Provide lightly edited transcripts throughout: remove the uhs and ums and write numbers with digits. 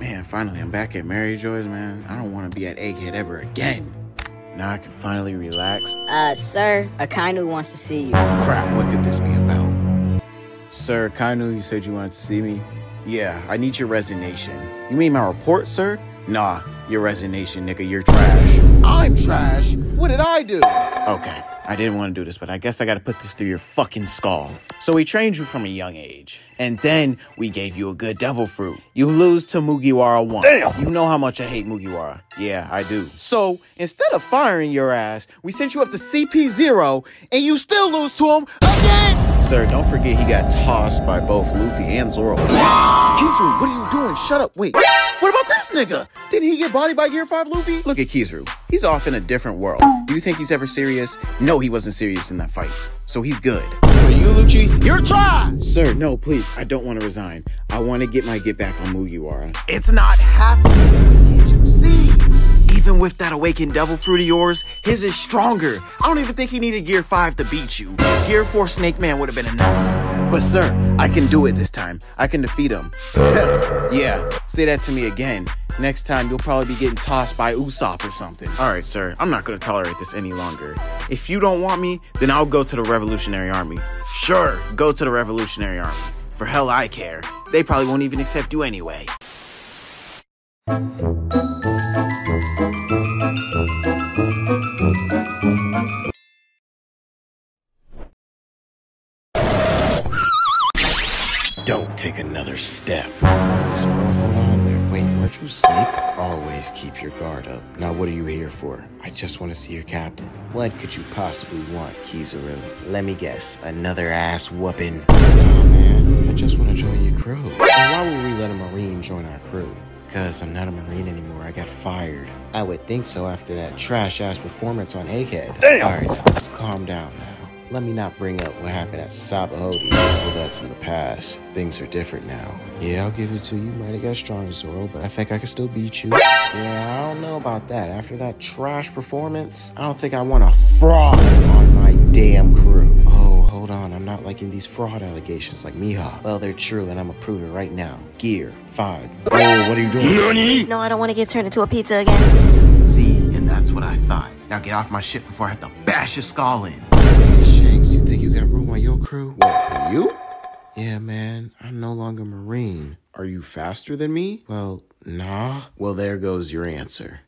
Man, finally I'm back at Mary Joy's, man. I don't want to be at Egghead ever again. Now I can finally relax. Sir, Akainu wants to see you. Oh, crap, what could this be about? Sir, Akainu, you said you wanted to see me? Yeah, I need your resignation. You mean my report, sir? Nah, your resignation, nigga, you're trash. I'm trash? What did I do? Okay. I didn't want to do this, but I guess I gotta put this through your fucking skull. So we trained you from a young age, and then we gave you a good devil fruit. You lose to Mugiwara once. Damn. You know how much I hate Mugiwara. Yeah, I do. So instead of firing your ass, we sent you up to CP0, and you still lose to him again! Sir, don't forget he got tossed by both Luffy and Zoro. Kizaru, what are you doing? Shut up, wait. What about this nigga? Didn't he get bodied by Gear 5 Luffy? Look at Kizaru. He's off in a different world. Do you think he's ever serious? No, he wasn't serious in that fight. So he's good. For you, Lucci, you're trash! Sir, no, please. I don't want to resign. I want to get my get back on Mugiwara. It's not happening. Can't you see? Even with that awakened devil fruit of yours, his is stronger. I don't even think he needed Gear 5 to beat you. Gear 4 Snake Man would have been enough. But sir, I can do it this time. I can defeat him. Yeah, say that to me again. Next time, you'll probably be getting tossed by Usopp or something. All right, sir, I'm not gonna tolerate this any longer. If you don't want me, then I'll go to the Revolutionary Army. Sure, go to the Revolutionary Army. For hell, I care. They probably won't even accept you anyway. Don't take another step. Zoro, hold on there. Wait, weren't you Snake? Always keep your guard up. Now what are you here for? I just want to see your captain. What could you possibly want, Kizaru? Let me guess, another ass whooping. Oh man, I just want to join your crew. And why would we let a Marine join our crew? Because I'm not a Marine anymore, I got fired. I would think so after that trash-ass performance on Egghead. Damn! Alright, let's calm down now. Let me not bring up what happened at Sabahodi. Well, that's in the past. Things are different now. Yeah, I'll give it to you. You might have got stronger, Zoro, but I think I can still beat you. Yeah, I don't know about that. After that trash performance, I don't think I want a fraud on my damn crew. Oh, hold on. I'm not liking these fraud allegations like Mihawk. Well, they're true, and I'm gonna prove it right now. Gear 5. Oh, what are you doing? Please, no, I don't want to get turned into a pizza again. See, and that's what I thought. Now get off my shit before I have to bash your skull in. Shanks, you think you got room on your crew? What, you? Yeah, man, I'm no longer Marine. Are you faster than me? Well, nah. Well, there goes your answer.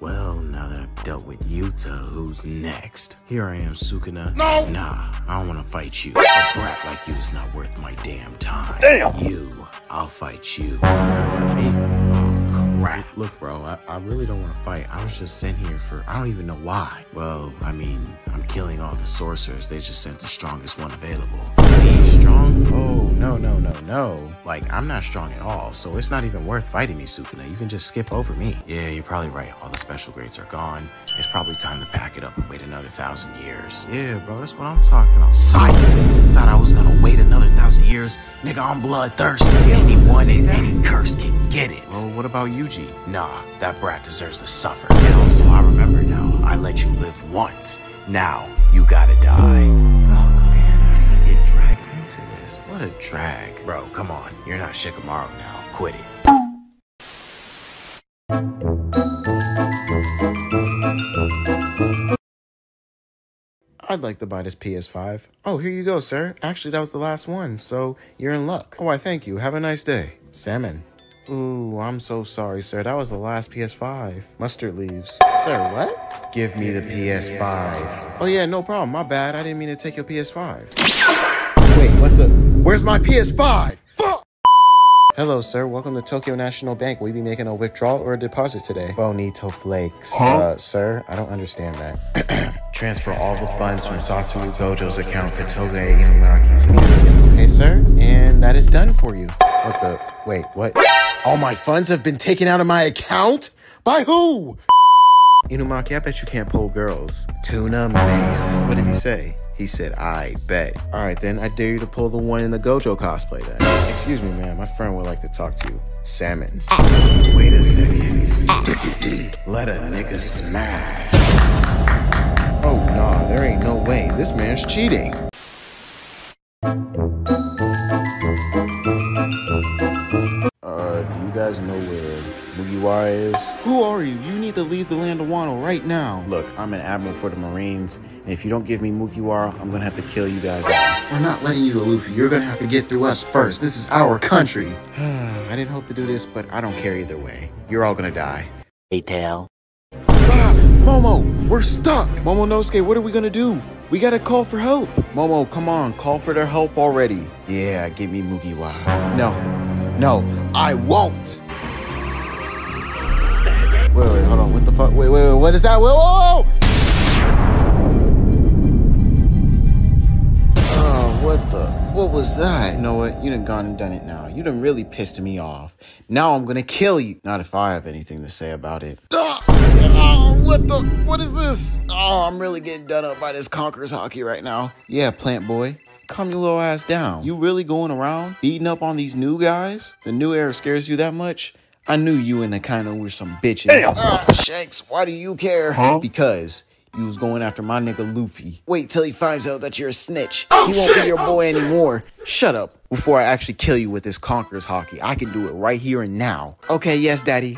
Well, now that I've dealt with Yuta, who's next? Here I am, Sukuna. No! Nah, I don't want to fight you. A brat like you is not worth my damn time. Damn! You, I'll fight you. Oh, crap. Look, bro, I really don't want to fight. I was just sent here for, I don't even know why. Well, I mean, I'm killing all the sorcerers. They just sent the strongest one available. He's strong? Oh, no. Like, I'm not strong at all, so it's not even worth fighting me, Sukuna. You can just skip over me. Yeah, you're probably right. All the special grades are gone. It's probably time to pack it up and wait another 1,000 years. Yeah, bro, that's what I'm talking about. Psych! Thought I was gonna wait another 1,000 years? Nigga, I'm bloodthirsty. Anyone in any curse can get it. Well, what about Yuji? Nah, that brat deserves to suffer. And also, I remember now, I let you live once. Now, you gotta die. What a drag. Bro, come on. You're not Shikamaru now. Quit it. I'd like to buy this PS5. Oh, here you go, sir. Actually, that was the last one, so you're in luck. Oh, I thank you. Have a nice day. Salmon. Ooh, I'm so sorry, sir. That was the last PS5. Mustard leaves. Sir, what? Give me the PS5. Oh, yeah, no problem. My bad. I didn't mean to take your PS5. Wait, what the? Where's my PS5? Fuck! Hello, sir. Welcome to Tokyo National Bank. Will you be making a withdrawal or a deposit today? Bonito flakes. Huh? Sir, I don't understand that. Transfer all the funds from Satoru Gojo's account to Toge Inumaraki's. Okay, sir. And that is done for you. What the? Wait, what? All my funds have been taken out of my account? By who? Inumaki, I bet you can't pull girls. Tuna Man. What did he say? He said, I bet. All right, then I dare you to pull the one in the Gojo cosplay then. Excuse me, ma'am. My friend would like to talk to you. Salmon. Wait a second. Let a nigga smash. Oh, nah, there ain't no way. This man's cheating. You guys know where Mugiwara is? Who are you? You need to leave the land of Wano right now. Look, I'm an admiral for the Marines, and if you don't give me Mugiwara, I'm gonna have to kill you guys all. We're not letting you to Luffy. You're gonna have to get through us first. This is our country. I didn't hope to do this, but I don't care either way. You're all gonna die. Hey, pal. Ah, Momo, we're stuck. Momonosuke, what are we gonna do? We gotta call for help. Momo, come on, call for their help already. Yeah, get me Mugiwara. No, no, I won't. Wait, hold on, what the fuck? Wait, what is that? Whoa! Oh, what was that? You know what, you done gone and done it now. You done really pissed me off. Now I'm gonna kill you. Not if I have anything to say about it. What is this? Oh, I'm really getting done up by this Conqueror's hockey right now. Yeah, plant boy, calm your little ass down. You really going around beating up on these new guys? The new era scares you that much? I knew you and Akainu were some bitches. Hey, Shanks, why do you care? Huh? Because you was going after my nigga Luffy. Wait till he finds out that you're a snitch. Oh, he won't be your boy anymore. Shut up before I actually kill you with this Conqueror's hockey. I can do it right here and now. Okay, yes, daddy.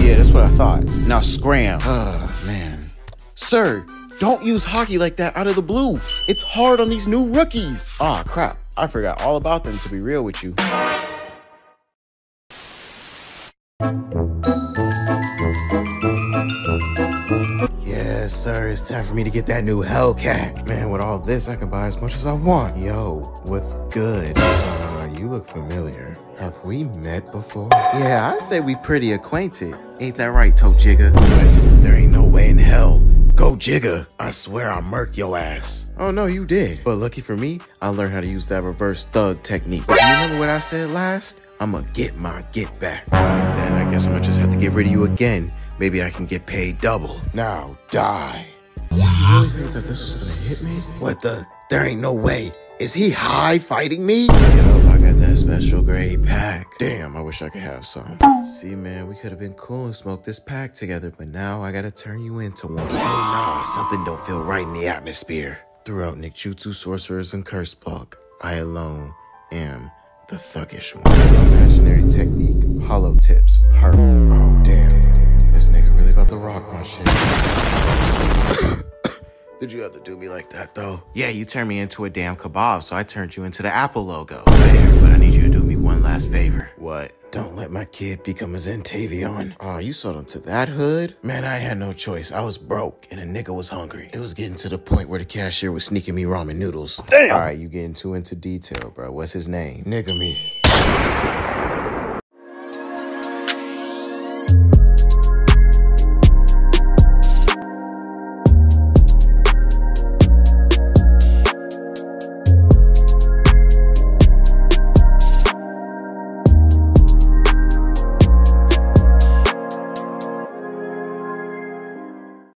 Yeah, that's what I thought. Now scram. Oh, man. Sir, don't use hockey like that out of the blue. It's hard on these new rookies. Aw, crap. I forgot all about them, to be real with you. Yes, sir, it's time for me to get that new Hellcat. Man, with all this, I can buy as much as I want. Yo, what's good? You look familiar. Have we met before? Yeah, I say we pretty acquainted. Ain't that right, Toe Jigger? What? There ain't no way in hell. Go Jigger. I swear I murked your ass. Oh, no, you did. But lucky for me, I learned how to use that reverse thug technique. But do you remember what I said last? I'ma get my get back. All right, then I guess I'ma just have to get rid of you again. Maybe I can get paid double. Now die. Yeah. You really think that this was gonna hit me? What the? There ain't no way. Is he high fighting me? Yup, I got that special grade pack. Damn, I wish I could have some. See, man, we could have been cool and smoked this pack together, but now I gotta turn you into one. Hey, nah, something don't feel right in the atmosphere. Throughout Ninjutsu, Sorcerers, and Curse Block, I alone am the thuggish one. Imaginary technique, hollow tips, purple. Oh, damn. This nigga's really about to rock my shit. Did you have to do me like that, though? Yeah, you turned me into a damn kebab, so I turned you into the Apple logo. Fair, but I need you to do me one last favor. What? Don't let my kid become a Zentavion. Aw, you sold him to that hood? Man, I had no choice. I was broke, and a nigga was hungry. It was getting to the point where the cashier was sneaking me ramen noodles. Damn! All right, you getting too into detail, bro. What's his name? Nigga me.